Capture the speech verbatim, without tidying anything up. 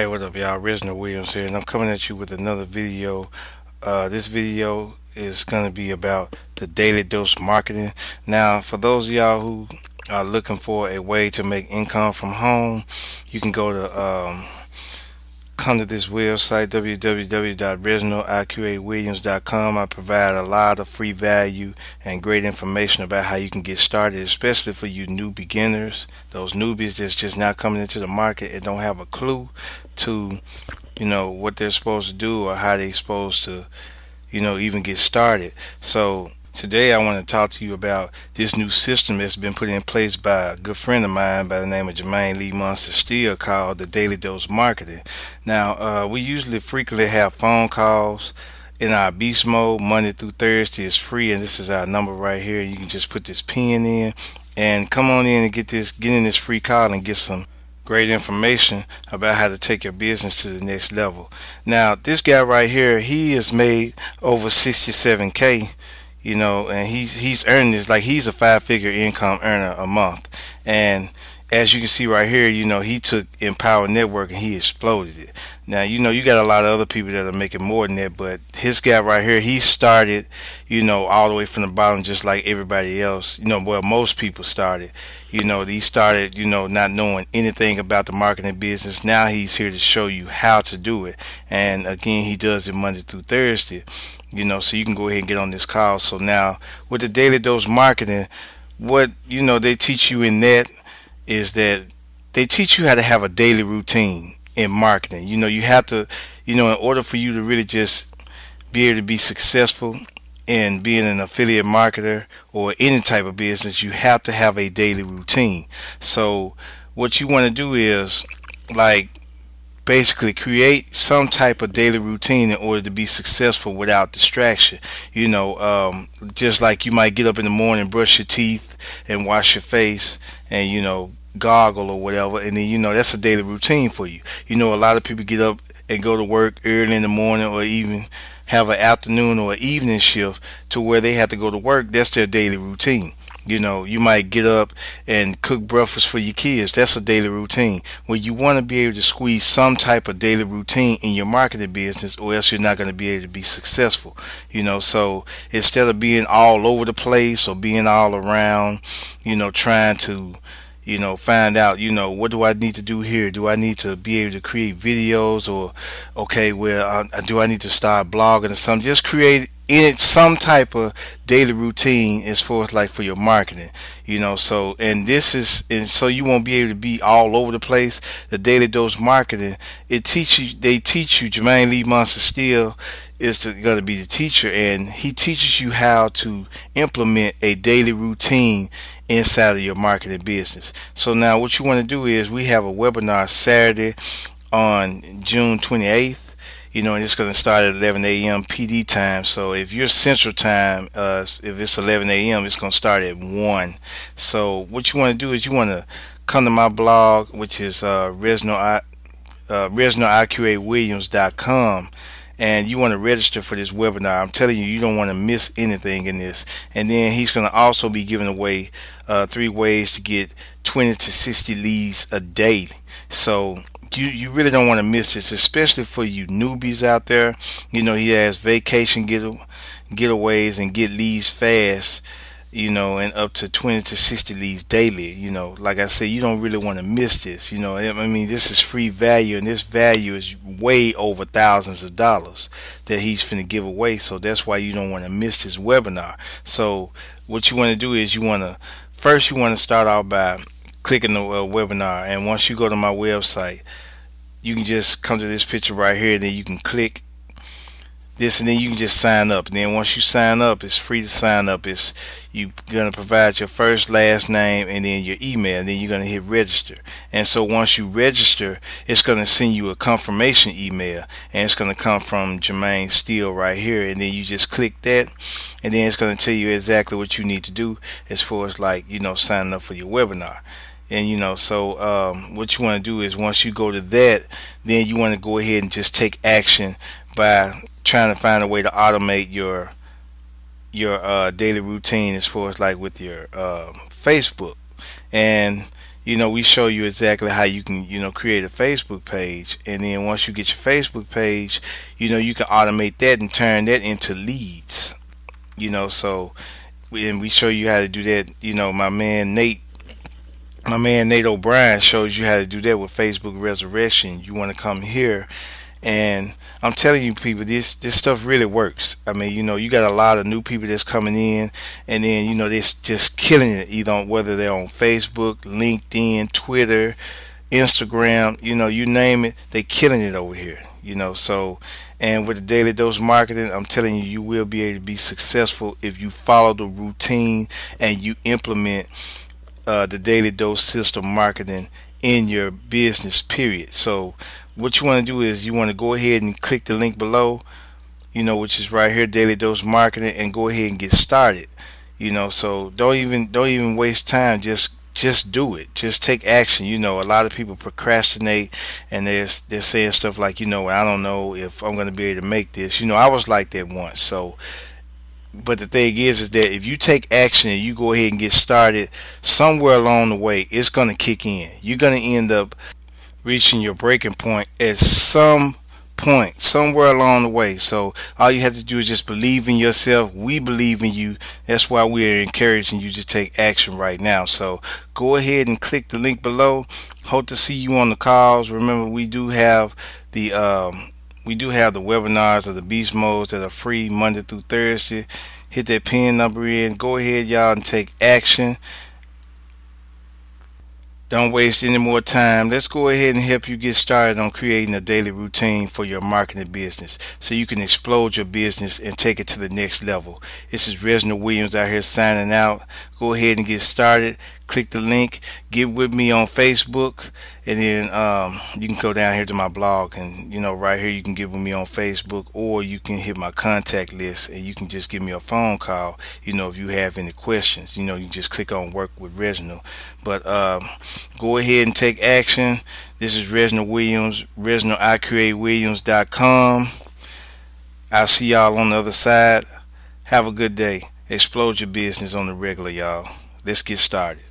Hey, what up, y'all? Reginald Williams here, and I'm coming at you with another video. Uh, this video is going to be about the Daily Dose Marketing. Now, for those of y'all who are looking for a way to make income from home, you can go to um, come to this website, w w w dot reginald I Q A williams dot com. I provide a lot of free value and great information about how you can get started, especially for you new beginners, those newbies that's just not coming into the market and don't have a clue to, you know, what they're supposed to do or how they're supposed to, you know, even get started. So today I want to talk to you about this new system that's been put in place by a good friend of mine by the name of Jermaine Lee Monster Steele, called the Daily Dose Marketing. Now, uh, we usually frequently have phone calls in our beast mode. Monday through Thursday is free, and this is our number right here. You can just put this pin in and come on in and get this, get in this free call and get some great information about how to take your business to the next level. Now, this guy right here, he has made over sixty-seven K. You know, and he's he's earning this, like, he's a five-figure income earner a month. And as you can see right here, you know, he took Empower Network and he exploded it. Now, you know, you got a lot of other people that are making more than that, but his guy right here, he started, you know, all the way from the bottom, just like everybody else. You know, well, most people started. You know, he started, you know, not knowing anything about the marketing business. Now he's here to show you how to do it. And again, he does it Monday through Thursday. You know, so you can go ahead and get on this call. So now with the Daily Dose Marketing, what, you know, they teach you in that is that they teach you how to have a daily routine in marketing. You know, you have to, you know, in order for you to really just be able to be successful in being an affiliate marketer or any type of business, you have to have a daily routine. So what you want to do is, like, basically create some type of daily routine in order to be successful without distraction. You know, um, just like you might get up in the morning, brush your teeth and wash your face and, you know, gargle or whatever. And then, you know, that's a daily routine for you. You know, a lot of people get up and go to work early in the morning or even have an afternoon or an evening shift to where they have to go to work. That's their daily routine. You know, you might get up and cook breakfast for your kids. That's a daily routine. Well, you want to be able to squeeze some type of daily routine in your marketing business, or else you're not going to be able to be successful. You know, so instead of being all over the place or being all around, you know, trying to, you know, find out, you know, what do I need to do here? Do I need to be able to create videos, or, okay, well, uh, do I need to start blogging or something? Just create in some type of daily routine as far as, like, for your marketing, you know. So, and this is, and so you won't be able to be all over the place. The Daily Dose Marketing, it teach you, they teach you, Jermaine Lee Monster Steele is going to be the teacher, and he teaches you how to implement a daily routine inside of your marketing business. So now what you want to do is, we have a webinar Saturday on June twenty-eighth. You know, and it's going to start at eleven A M P D time. So if you're Central time, uh, if it's eleven A M, it's going to start at one. So what you want to do is you want to come to my blog, which is uh, Reginald uh, Reginald I Q A Williams dot com, and you want to register for this webinar. I'm telling you, you don't want to miss anything in this. And then he's going to also be giving away uh, three ways to get twenty to sixty leads a day. So You, you really don't want to miss this, especially for you newbies out there. You know, he has vacation get, getaways and get leads fast, you know, and up to twenty to sixty leads daily. You know, like I said, you don't really want to miss this. You know, I mean, this is free value, and this value is way over thousands of dollars that he's finna give away. So that's why you don't want to miss this webinar. So what you want to do is you want to, first you want to start out by clicking the uh, webinar, and once you go to my website, you can just come to this picture right here, and then you can click this, and then you can just sign up. And then once you sign up, it's free to sign up. It's, you're going to provide your first, last name, and then your email, and then you're going to hit register. And so once you register, it's going to send you a confirmation email, and it's going to come from Jermaine Steele right here, and then you just click that, and then it's going to tell you exactly what you need to do as far as, like, you know, signing up for your webinar. And, you know, so um, what you want to do is, once you go to that, then you want to go ahead and just take action by trying to find a way to automate your your uh, daily routine as far as, like, with your uh, Facebook. And you know, we show you exactly how you can, you know, create a Facebook page. And then once you get your Facebook page, you know, you can automate that and turn that into leads, you know. So, and we show you how to do that. You know, my man Nate, my man Nate O'Brien shows you how to do that with Facebook Resurrection. You want to come here, and I'm telling you, people, this this stuff really works. I mean, you know, you got a lot of new people that's coming in, and then, you know, they're just killing it, either on, whether they're on Facebook, LinkedIn, Twitter, Instagram, you know, you name it, they're killing it over here, you know. So, and with the Daily Dose Marketing, I'm telling you, you will be able to be successful if you follow the routine and you implement uh, the Daily Dose System Marketing in your business, period. So what you want to do is you want to go ahead and click the link below, you know, which is right here, Daily Dose Marketing, and go ahead and get started, you know. So don't even don't even waste time, just just do it, just take action. You know, a lot of people procrastinate, and they're, they're saying stuff like, you know, I don't know if I'm going to be able to make this, you know. I was like that once. So, but the thing is is that if you take action and you go ahead and get started, somewhere along the way it's going to kick in. You're going to end up reaching your breaking point at some point, somewhere along the way. So all you have to do is just believe in yourself. We believe in you. That's why we're encouraging you to take action right now. So go ahead and click the link below. Hope to see you on the calls. Remember, we do have the um we do have the webinars or the beast modes that are free Monday through Thursday. Hit that pin number in. Go ahead, y'all, and take action. Don't waste any more time. Let's go ahead and help you get started on creating a daily routine for your marketing business so you can explode your business and take it to the next level. This is Reginald Williams out here signing out. Go ahead and get started. Click the link. Get with me on Facebook. And then um, you can go down here to my blog, and, you know, right here you can get with me on Facebook, or you can hit my contact list and you can just give me a phone call, you know, if you have any questions. You know, you just click on Work with Reginald. But um, go ahead and take action. This is Reginald Williams, Reginald I Q A Williams dot com. I'll see y'all on the other side. Have a good day. Explode your business on the regular, y'all. Let's get started.